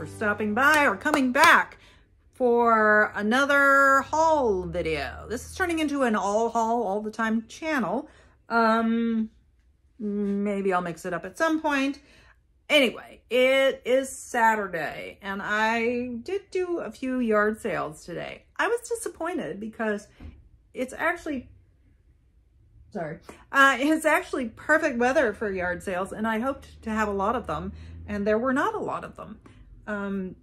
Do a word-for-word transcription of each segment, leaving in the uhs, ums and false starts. for stopping by or coming back for another haul video. This is turning into an all haul all the time channel. Um, maybe I'll mix it up at some point. Anyway, it is Saturday and I did do a few yard sales today. I was disappointed because it's actually, sorry, uh, it's actually perfect weather for yard sales and I hoped to have a lot of them and there were not a lot of them. Um,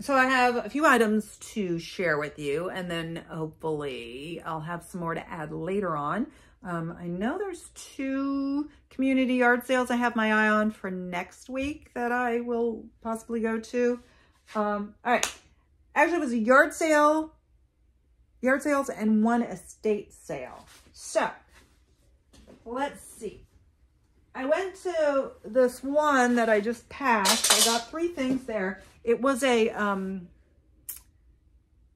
so I have a few items to share with you and then hopefully I'll have some more to add later on. Um, I know there's two community yard sales I have my eye on for next week that I will possibly go to. Um, all right. Actually, it was a yard sale, yard sales, and one estate sale. So, let's see. I went to this one that I just passed. I got three things there. It was a, um,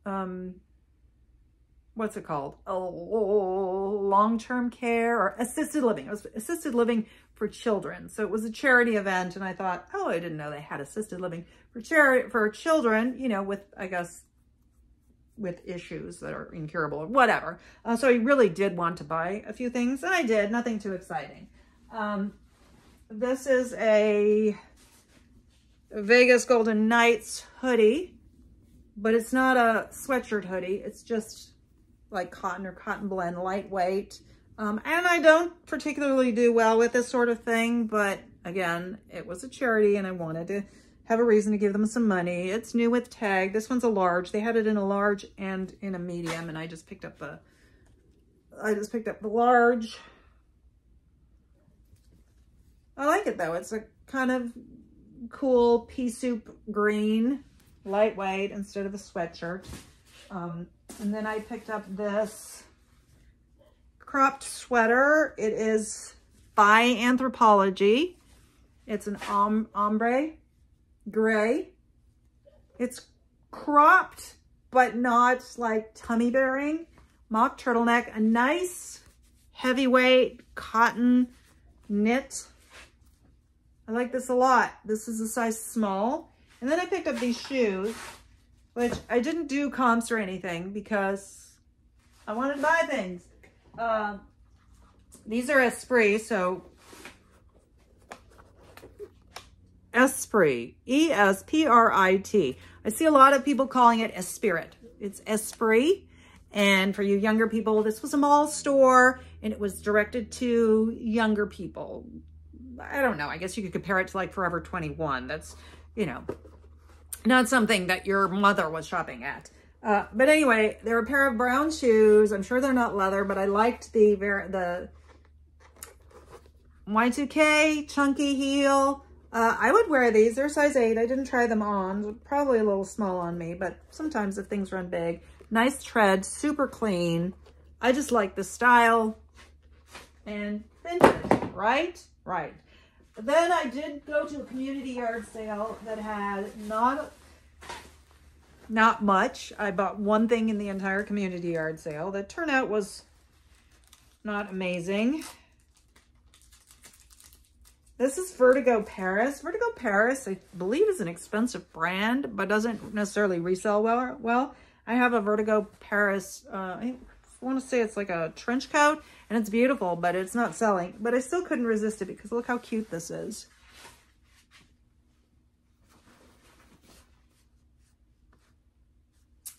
um, what's it called? Oh, long-term care or assisted living. It was assisted living for children. So it was a charity event. And I thought, oh, I didn't know they had assisted living for charity for children, you know, with, I guess, with issues that are incurable or whatever. Uh, so I really did want to buy a few things and I did, nothing too exciting. Um, this is a Vegas Golden Knights hoodie, but it's not a sweatshirt hoodie. It's just like cotton or cotton blend, lightweight. Um, and I don't particularly do well with this sort of thing, but again, it was a charity and I wanted to have a reason to give them some money. It's new with tag. This one's a large. They had it in a large and in a medium. And I just picked up the, I just picked up the large. I like it though. It's a kind of cool pea soup green, lightweight instead of a sweatshirt. Um, and then I picked up this cropped sweater. It is by Anthropologie. It's an ombre gray. It's cropped, but not like tummy bearing. Mock turtleneck, a nice heavyweight cotton knit. I like this a lot. This is a size small. And then I picked up these shoes, which I didn't do comps or anything because I wanted to buy things. Uh, these are Esprit, so Esprit, E S P R I T. I see a lot of people calling it Esprit. It's Esprit, and for you younger people, this was a mall store, and it was directed to younger people. I don't know. I guess you could compare it to like Forever twenty-one. That's, you know, not something that your mother was shopping at. Uh, but anyway, they're a pair of brown shoes. I'm sure they're not leather, but I liked the the Y two K chunky heel. Uh, I would wear these. They're size eight. I didn't try them on. Probably a little small on me, but sometimes if things run big. Nice tread, super clean. I just like the style. And vintage, right? Right. Then I did go to a community yard sale that had not, not much. I bought one thing in the entire community yard sale. The turnout was not amazing. This is Vertigo Paris. Vertigo Paris, I believe, is an expensive brand, but doesn't necessarily resell well. Well, I have a Vertigo Paris, uh, I want to say it's like a trench coat. And it's beautiful, but it's not selling. But I still couldn't resist it because look how cute this is.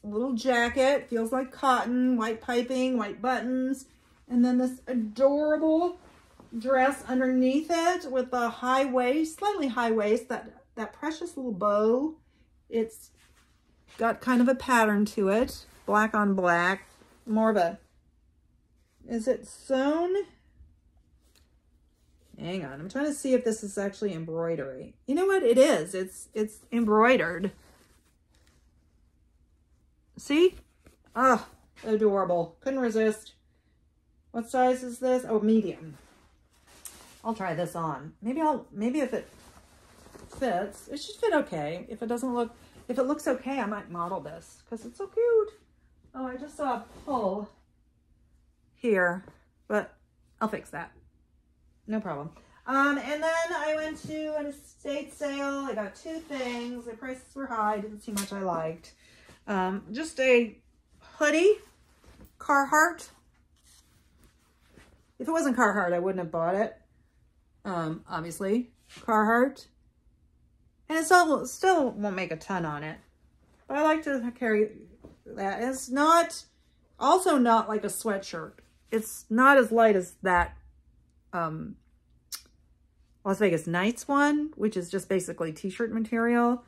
A little jacket, feels like cotton, white piping, white buttons. And then this adorable dress underneath it with a high waist, slightly high waist, that, that precious little bow. It's got kind of a pattern to it, black on black, more of a, is it sewn? Hang on. I'm trying to see if this is actually embroidery. You know what? It is. It's it's embroidered. See? Ah, oh, adorable. Couldn't resist. What size is this? Oh, medium. I'll try this on. Maybe I'll maybe if it fits. It should fit okay. If it doesn't look if it looks okay, I might model this because it's so cute. Oh, I just saw a pull here, but I'll fix that. No problem. Um, and then I went to an estate sale. I got two things. The prices were high. I didn't see much I liked. Um, just a hoodie, Carhartt. If it wasn't Carhartt, I wouldn't have bought it. Um, obviously, Carhartt. And it still, still won't make a ton on it. But I like to carry that. It's not, also not like a sweatshirt. It's not as light as that um, Las Vegas Knights one, which is just basically t-shirt material.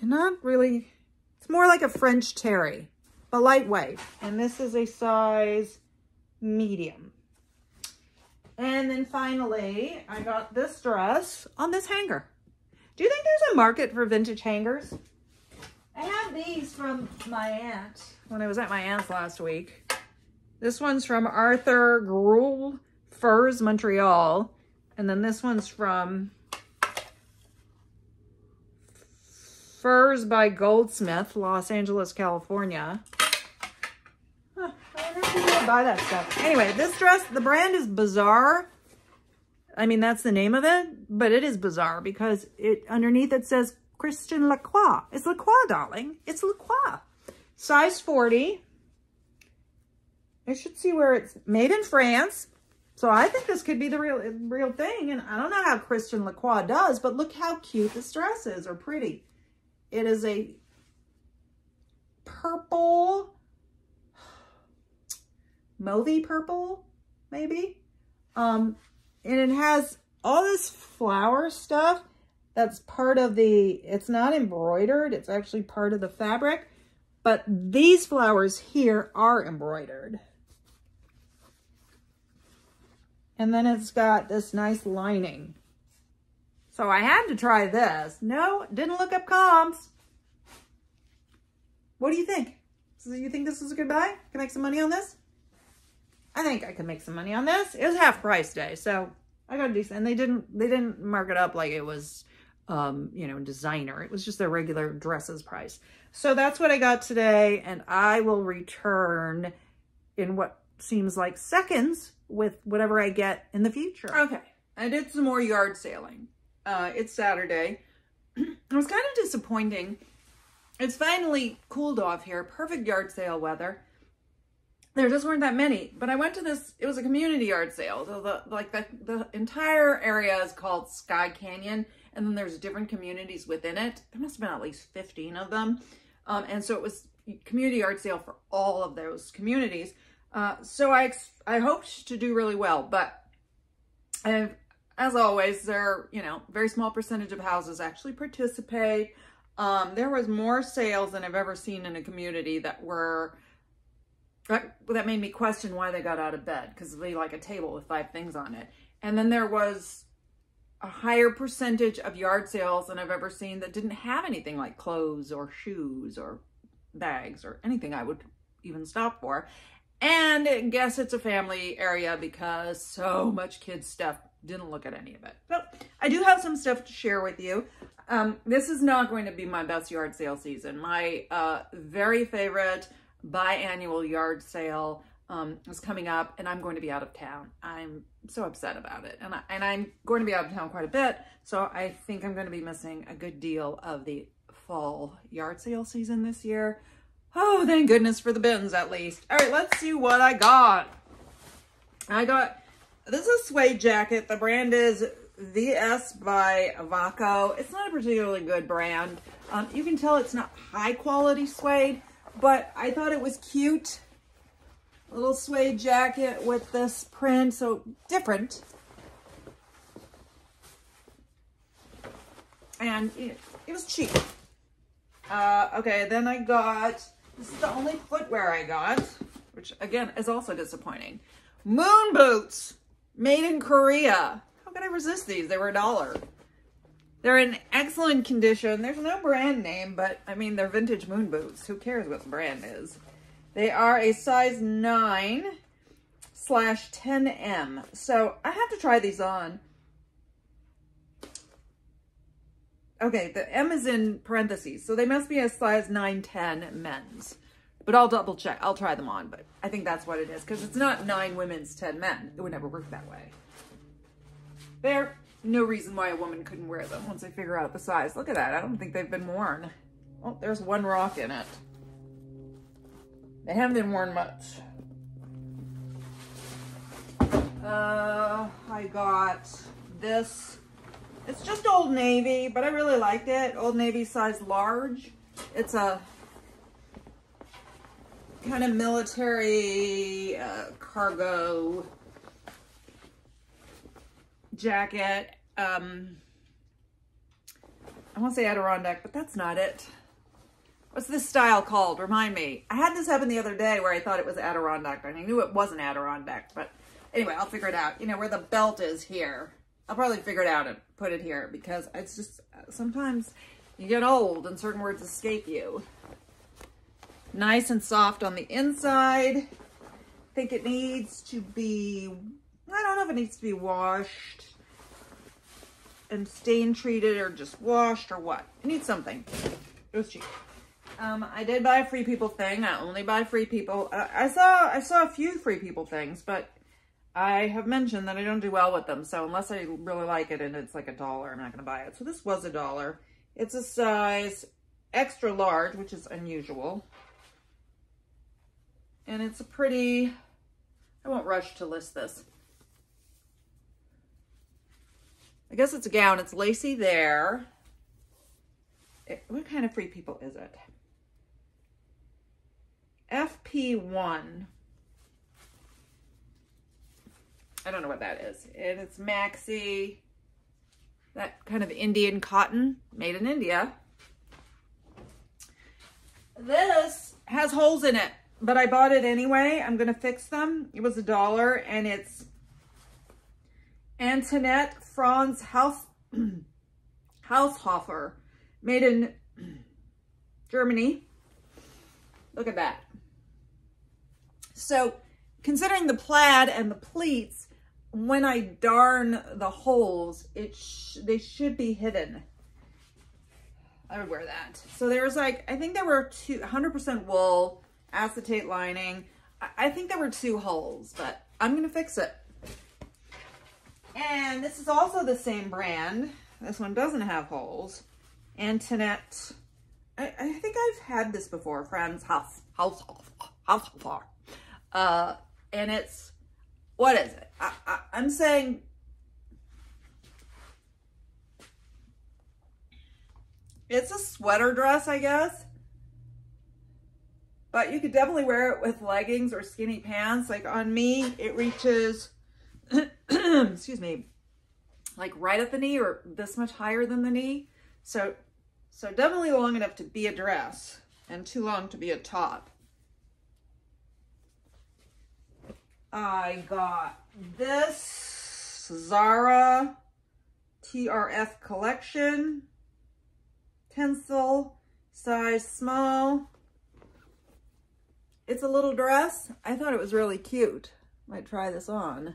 And not really, it's more like a French terry, but lightweight. And this is a size medium. And then finally, I got this dress on this hanger. Do you think there's a market for vintage hangers? I have these from my aunt when I was at my aunt's last week. This one's from Arthur Gruul Furs, Montreal. And then this one's from Furs by Goldsmith, Los Angeles, California. Huh, I don't know if you can buy that stuff. Anyway, this dress, the brand is Bizarre. I mean, that's the name of it, but it is bizarre because it underneath it says Christian Lacroix. It's Lacroix, darling. It's Lacroix. Size forty. I should see where it's made in France. So I think this could be the real real thing. And I don't know how Christian Lacroix does, but look how cute this dress is, or pretty. It is a purple, mauvey purple, maybe. Um, and it has all this flower stuff that's part of the, it's not embroidered, it's actually part of the fabric, but these flowers here are embroidered. And then it's got this nice lining. So I had to try this. No, didn't look up comps. What do you think? Do you think this is a good buy? Can I make some money on this? I think I could make some money on this. It was half price day, so I got a decent, and they didn't, they didn't mark it up like it was, um, you know, designer. It was just their regular dresses price. So that's what I got today, and I will return in what seems like seconds with whatever I get in the future. Okay, I did some more yard sailing. Uh, it's Saturday. It was kind of disappointing. It's finally cooled off here. Perfect yard sale weather. There just weren't that many, but I went to this, it was a community yard sale. So the, like the, the entire area is called Sky Canyon, and then there's different communities within it. There must have been at least fifteen of them. Um, and so it was community yard sale for all of those communities. Uh, so I, I hoped to do really well, but I've, as always, there are, you know, very small percentage of houses actually participate. Um, there was more sales than I've ever seen in a community that were, That, that made me question why they got out of bed, because they like a table with five things on it. And then there was a higher percentage of yard sales than I've ever seen that didn't have anything like clothes or shoes or bags or anything I would even stop for. And I guess it's a family area because so much kids stuff, didn't look at any of it. But I do have some stuff to share with you. Um, this is not going to be my best yard sale season. My uh, very favorite biannual yard sale um, is coming up, and I'm going to be out of town. I'm so upset about it, and, I, and I'm going to be out of town quite a bit, so I think I'm going to be missing a good deal of the fall yard sale season this year. Oh, thank goodness for the bins, at least. All right, let's see what I got. I got, this is a suede jacket. The brand is V S by Avaco. It's not a particularly good brand. Um, you can tell it's not high-quality suede, but I thought it was cute. A little suede jacket with this print, so different. And it, it was cheap. Uh, okay, then I got, this is the only footwear I got, which again is also disappointing. Moon boots, made in Korea. How could I resist these? They were a dollar. They're in excellent condition. There's no brand name, but I mean, they're vintage moon boots. Who cares what the brand is? They are a size nine slash ten M. So I have to try these on. Okay, the M is in parentheses. So they must be a size nine ten men's, but I'll double check. I'll try them on, but I think that's what it is. Cause it's not nine women's, ten men. It would never work that way. There, no reason why a woman couldn't wear them once I figure out the size. Look at that. I don't think they've been worn. Oh, there's one rock in it. They haven't been worn much. Uh, I got this. It's just Old Navy, but I really liked it. Old Navy size large. It's a kind of military uh, cargo jacket. Um, I want to say Adirondack, but that's not it. What's this style called? Remind me. I had this happen the other day where I thought it was Adirondack. I knew it wasn't Adirondack, but anyway, I'll figure it out. You know, where the belt is here. I'll probably figure it out and put it here because it's just, sometimes you get old and certain words escape you. Nice and soft on the inside. I think it needs to be, I don't know if it needs to be washed and stain treated or just washed or what. It needs something. It was cheap. Um, I did buy a Free People thing. I only buy Free People. Uh, I saw I saw a few Free People things, but I have mentioned that I don't do well with them. So unless I really like it and it's like a dollar, I'm not going to buy it. So this was a dollar. It's a size extra large, which is unusual. And it's a pretty, I won't rush to list this. I guess it's a gown. It's lacy there. It, what kind of Free People is it? F P one. I don't know what that is. And it's maxi, that kind of Indian cotton made in India. This has holes in it, but I bought it anyway. I'm going to fix them. It was a dollar and it's Antoinette Haushofer, made in Germany. Look at that. So considering the plaid and the pleats, when I darn the holes, it sh they should be hidden. I would wear that. So there was like, I think there were two, one hundred percent wool, acetate lining. I, I think there were two holes, but I'm going to fix it. And this is also the same brand. This one doesn't have holes. Antoinette. I, I think I've had this before. Friends, house, house, house, house, uh, and it's, what is it? I, I, I'm saying it's a sweater dress, I guess. But you could definitely wear it with leggings or skinny pants. Like on me, it reaches, excuse me, like right at the knee or this much higher than the knee. So, so definitely long enough to be a dress and too long to be a top. I got this Zara T R F collection, pencil, size small. It's a little dress. I thought it was really cute. Might try this on.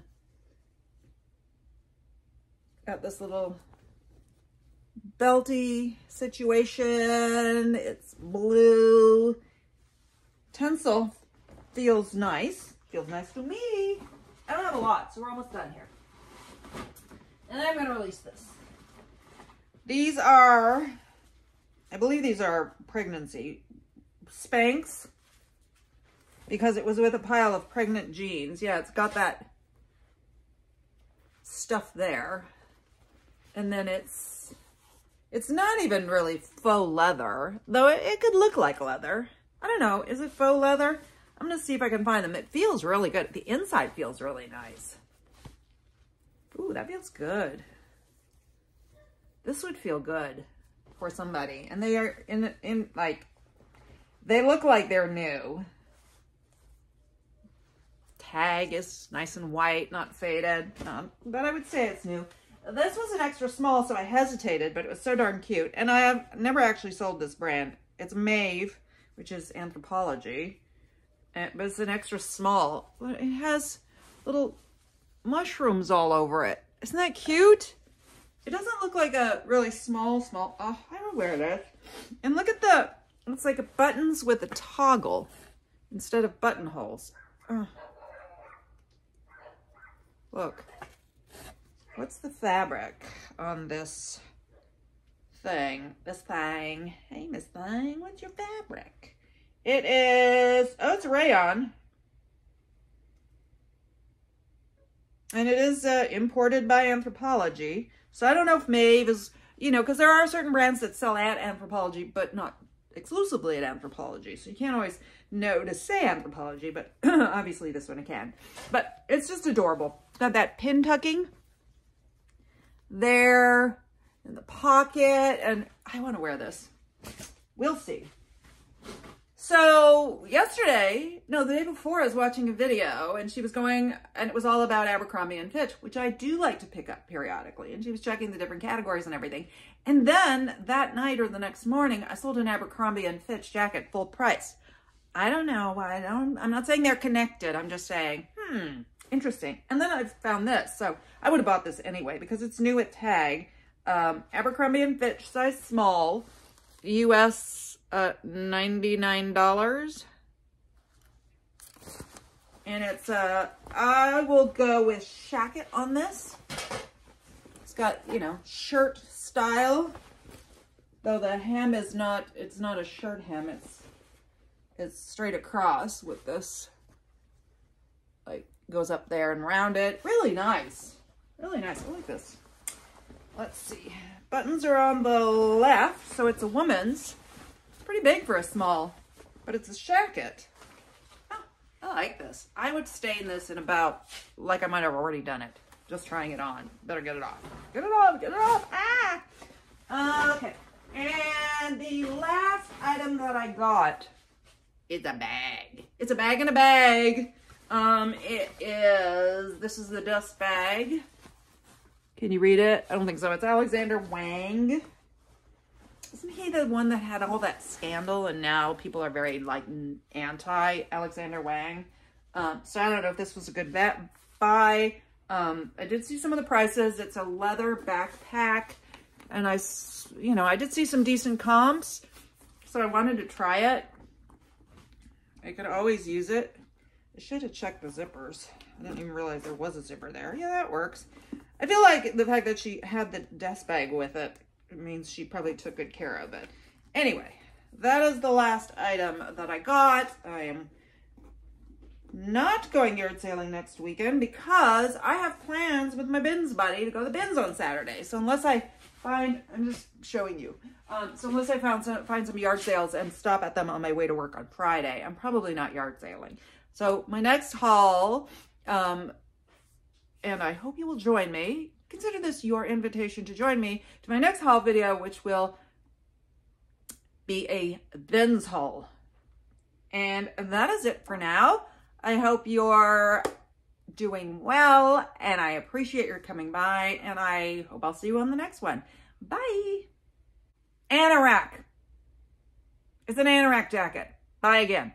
Got this little belty situation. It's blue. Tencel feels nice. Feels nice to me. I don't have a lot, so we're almost done here. And then I'm going to release this. These are, I believe these are pregnancy Spanx, because it was with a pile of pregnant jeans. Yeah, it's got that stuff there. And then it's, it's not even really faux leather, though it, it could look like leather. I don't know. Is it faux leather? I'm going to see if I can find them. It feels really good. The inside feels really nice. Ooh, that feels good. This would feel good for somebody. And they are in, in like, they look like they're new. Tag is nice and white, not faded. Um, but I would say it's new. This was an extra small, so I hesitated, but it was so darn cute. And I have never actually sold this brand. It's Maeve, which is Anthropologie. It was an extra small. It has little mushrooms all over it. Isn't that cute? It doesn't look like a really small, small. Oh, I would wear this. And look at the, it's like buttons with a toggle instead of buttonholes. Oh. Look. what's the fabric on this thing? This thing. Hey, Miss Thing, what's your fabric? It is, oh, it's rayon. And it is uh, imported by Anthropologie. So I don't know if Maeve is, you know, because there are certain brands that sell at Anthropologie, but not exclusively at Anthropologie. So you can't always know to say Anthropologie, but obviously this one I can. But it's just adorable. It's got that pin tucking there in the pocket. And I want to wear this. We'll see. So yesterday, no, the day before, I was watching a video and she was going, and it was all about Abercrombie and Fitch, which I do like to pick up periodically. And she was checking the different categories and everything. And then that night or the next morning, I sold an Abercrombie and Fitch jacket full price. I don't know why. I don't, I'm not saying they're connected. I'm just saying, hmm, interesting. And then I found this. So I would have bought this anyway because it's new at Tag. Um, Abercrombie and Fitch, size small, U S uh ninety-nine dollars, and it's uh I will go with shacket on this. It's got, you know, shirt style, though the hem is not, it's not a shirt hem, it's it's straight across with this, like, goes up there and round it. Really nice, really nice. I like this. Let's see, buttons are on the left, so it's a woman's. Pretty big for a small, but it's a shacket. Oh, I like this. I would stain this in about, like I might have already done it. Just trying it on. Better get it off. Get it off, get it off, ah! Okay, and the last item that I got is a bag. It's a bag in a bag. Um, it is, this is the dust bag. Can you read it? I don't think so. It's Alexander Wang. Isn't he the one that had all that scandal and now people are very, like, anti-Alexander Wang? Um, so I don't know if this was a good bet. buy. Um, I did see some of the prices. It's a leather backpack. And I, you know, I did see some decent comps. So I wanted to try it. I could always use it. I should have checked the zippers. I didn't even realize there was a zipper there. Yeah, that works. I feel like the fact that she had the dust bag with it, it means she probably took good care of it. Anyway, that is the last item that I got. I am not going yard sailing next weekend because I have plans with my bins buddy to go to the bins on Saturday. So unless I find, I'm just showing you. Um, so unless I found some, find some yard sales and stop at them on my way to work on Friday, I'm probably not yard sailing. So my next haul, um, and I hope you will join me. Consider this your invitation to join me to my next haul video, which will be a bins haul. And that is it for now. I hope you're doing well, and I appreciate your coming by, and I hope I'll see you on the next one. Bye. Anorak. It's an anorak jacket. Bye again.